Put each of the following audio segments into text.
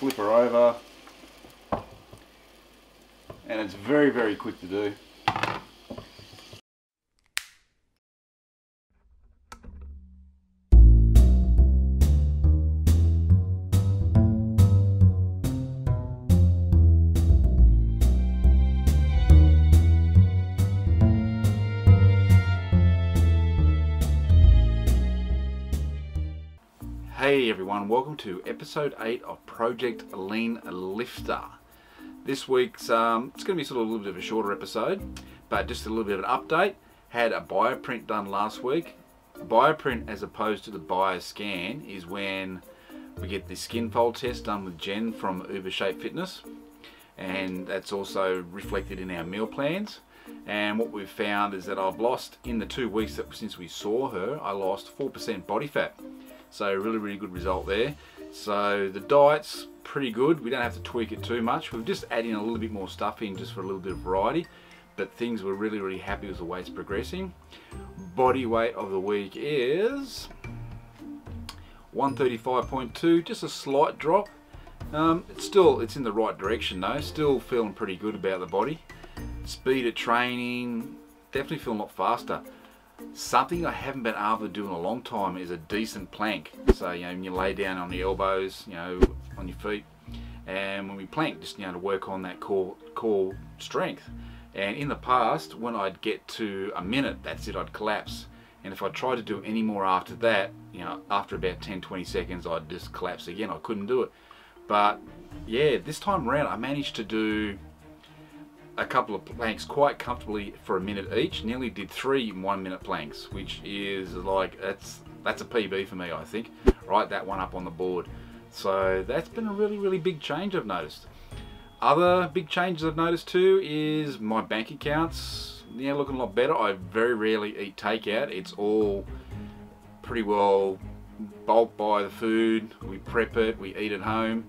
flip her over, and it's very, very quick to do. Hey everyone, welcome to episode 8 of Project Lean Lifter. This week's, it's going to be sort of a little bit of a shorter episode, but just a little bit of an update. Had a bioprint done last week. Bioprint as opposed to the bioscan is when we get the skin fold test done with Jen from Uber Shape Fitness. And that's also reflected in our meal plans. And what we've found is that I've lost, in the 2 weeks that since we saw her, I lost 4% body fat. So really, really good result there. So the diet's pretty good. We don't have to tweak it too much. We're just adding a little bit more stuff in just for a little bit of variety. But things we're really, really happy with the way it's progressing. Body weight of the week is 135.2, just a slight drop. It's in the right direction though. Still feeling pretty good about the body. Speed of training, definitely feeling a lot faster. Something I haven't been able to do in a long time is a decent plank. So, you know, when you lay down on your elbows, you know, on your feet, and when we plank, just, you know, to work on that core strength. And in the past, when I'd get to a minute, that's it, I'd collapse. And if I tried to do any more after that, you know, after about 10, 20 seconds, I'd just collapse again. I couldn't do it. But yeah, this time around, I managed to do a couple of planks quite comfortably for a minute each. Nearly did 3 one-minute planks, which is like, that's a PB for me, I think. Write that one up on the board. So that's been a really, really big change I've noticed. Other big changes I've noticed too is my bank accounts, yeah, looking a lot better. I very rarely eat takeout. It's all pretty well bulk buy the food. We prep it, we eat at home.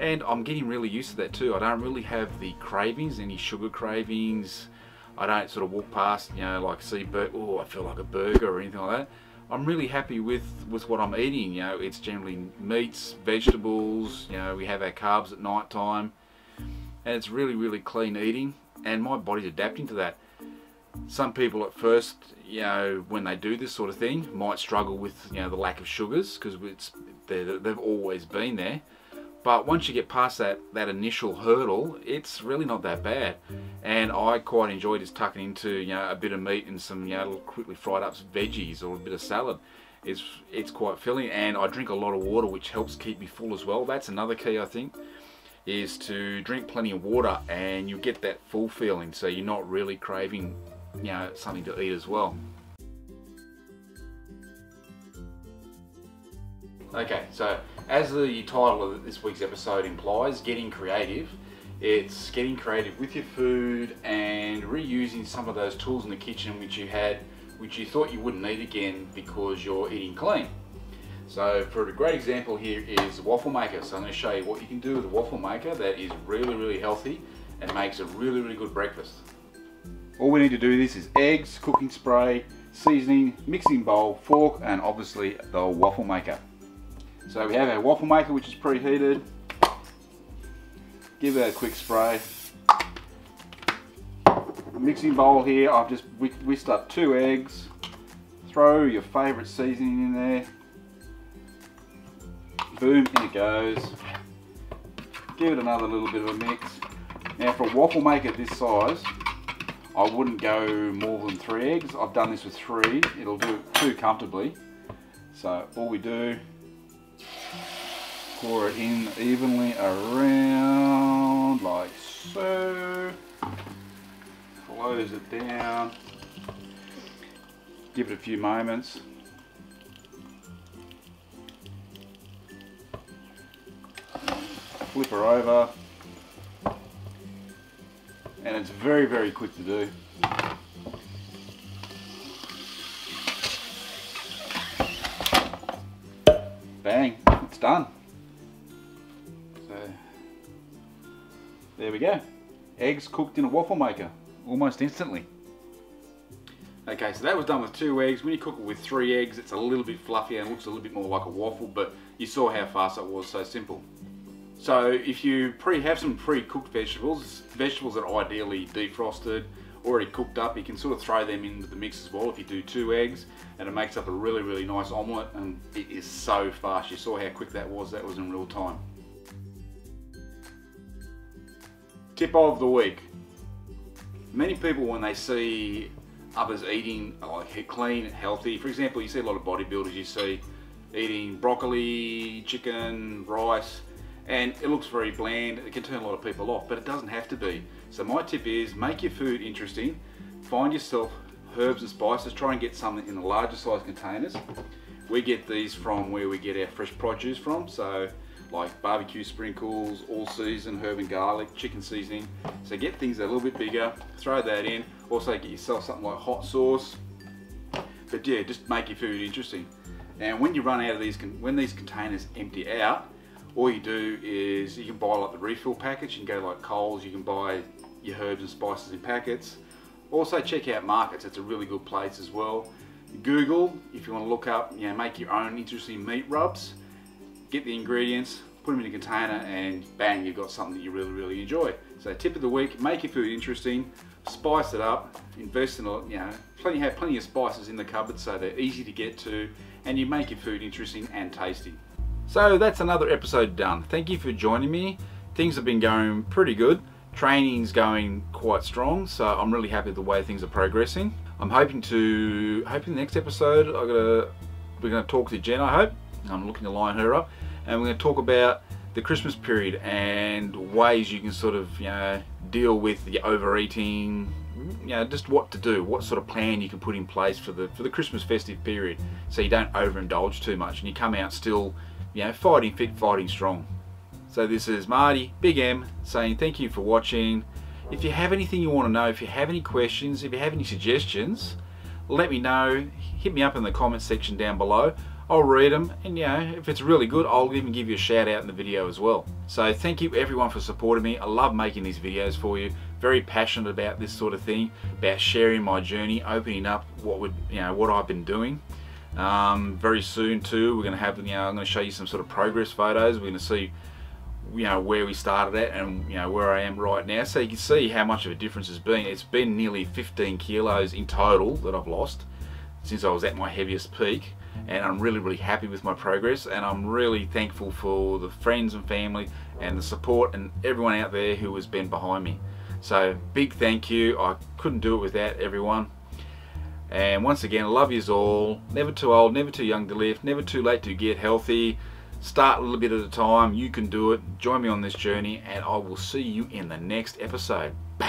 And I'm getting really used to that too. I don't really have the cravings, any sugar cravings. I don't sort of walk past, you know, like see, oh, I feel like a burger or anything like that. I'm really happy with what I'm eating, you know. It's generally meats, vegetables, you know, we have our carbs at night time. And it's really, really clean eating. And my body's adapting to that. Some people at first, you know, when they do this sort of thing, might struggle with, you know, the lack of sugars because they've always been there. But once you get past that initial hurdle, it's really not that bad. And I quite enjoy just tucking into, you know, a bit of meat and some, you know, little quickly fried up veggies or a bit of salad. It's quite filling, and I drink a lot of water, which helps keep me full as well. That's another key, I think, is to drink plenty of water and you get that full feeling. So you're not really craving, you know, something to eat as well. Okay, so as the title of this week's episode implies, getting creative. It's getting creative with your food and reusing some of those tools in the kitchen which you had, which you thought you wouldn't need again because you're eating clean. So for a great example here is the waffle maker. So I'm going to show you what you can do with a waffle maker that is really, really healthy and makes a really, really good breakfast. All we need to do this is eggs, cooking spray, seasoning, mixing bowl, fork, and obviously the waffle maker. So we have our waffle maker, which is preheated. Give it a quick spray. Mixing bowl here, I've just whisked up 2 eggs. Throw your favourite seasoning in there. Boom, in it goes. Give it another little bit of a mix. Now for a waffle maker this size, I wouldn't go more than 3 eggs. I've done this with 3. It'll do 2 comfortably. So all we do, pour it in evenly around, like so. Close it down. Give it a few moments. Flip her over. And it's very, very quick to do. Bang, it's done. There we go. Eggs cooked in a waffle maker, almost instantly. Okay, so that was done with 2 eggs. When you cook it with 3 eggs, it's a little bit fluffier and looks a little bit more like a waffle, but you saw how fast it was, so simple. So if you have some pre-cooked vegetables, vegetables that are ideally defrosted, already cooked up, you can sort of throw them into the mix as well if you do 2 eggs, and it makes up a really, really nice omelette, and it is so fast. You saw how quick that was in real time. Tip of the week. Many people, when they see others eating like clean, healthy, for example, you see a lot of bodybuilders you see eating broccoli, chicken, rice, and it looks very bland. It can turn a lot of people off, but it doesn't have to be. So my tip is, make your food interesting. Find yourself herbs and spices. Try and get something in the larger size containers. We get these from where we get our fresh produce from. So like barbecue sprinkles, all season, herb and garlic, chicken seasoning. So get things that are a little bit bigger, throw that in. Also get yourself something like hot sauce. But yeah, just make your food interesting. And when you run out of these, when these containers empty out, all you do is you can buy like the refill package. You can go like Coles, you can buy your herbs and spices in packets. Also check out markets, it's a really good place as well. Google, if you want to look up, you know, make your own interesting meat rubs. Get the ingredients, put them in a container, and bang, you've got something that you really, really enjoy. So tip of the week, make your food interesting, spice it up, invest in a lot, you know, have plenty of spices in the cupboard so they're easy to get to, and you make your food interesting and tasty. So that's another episode done. Thank you for joining me. Things have been going pretty good. Training's going quite strong, so I'm really happy with the way things are progressing. I'm hoping the next episode we're gonna talk to Jen, I hope. I'm looking to line her up, and we're gonna talk about the Christmas period and ways you can sort of, you know, deal with the overeating, you know, just what to do, what sort of plan you can put in place for the Christmas festive period, so you don't overindulge too much and you come out still, you know, fighting fit, fighting strong. So this is Marty, Big M, saying thank you for watching. If you have anything you want to know, if you have any questions, if you have any suggestions, let me know. Hit me up in the comments section down below. I'll read them, and you know, if it's really good, I'll even give you a shout out in the video as well. So thank you everyone for supporting me. I love making these videos for you. Very passionate about this sort of thing, about sharing my journey, opening up what I've been doing. Very soon too, we're going to have, you know, I'm going to show you some sort of progress photos. We're going to see, you know, where we started at and, you know, where I am right now. So you can see how much of a difference it's been. It's been nearly 15 kilos in total that I've lost since I was at my heaviest peak. And I'm really, really happy with my progress, and I'm really thankful for the friends and family and the support and everyone out there who has been behind me. So big thank you. I couldn't do it without everyone. And once again, love yous all. Never too old, never too young to lift, never too late to get healthy. Start a little bit at a time. You can do it. Join me on this journey, and I will see you in the next episode. Bye.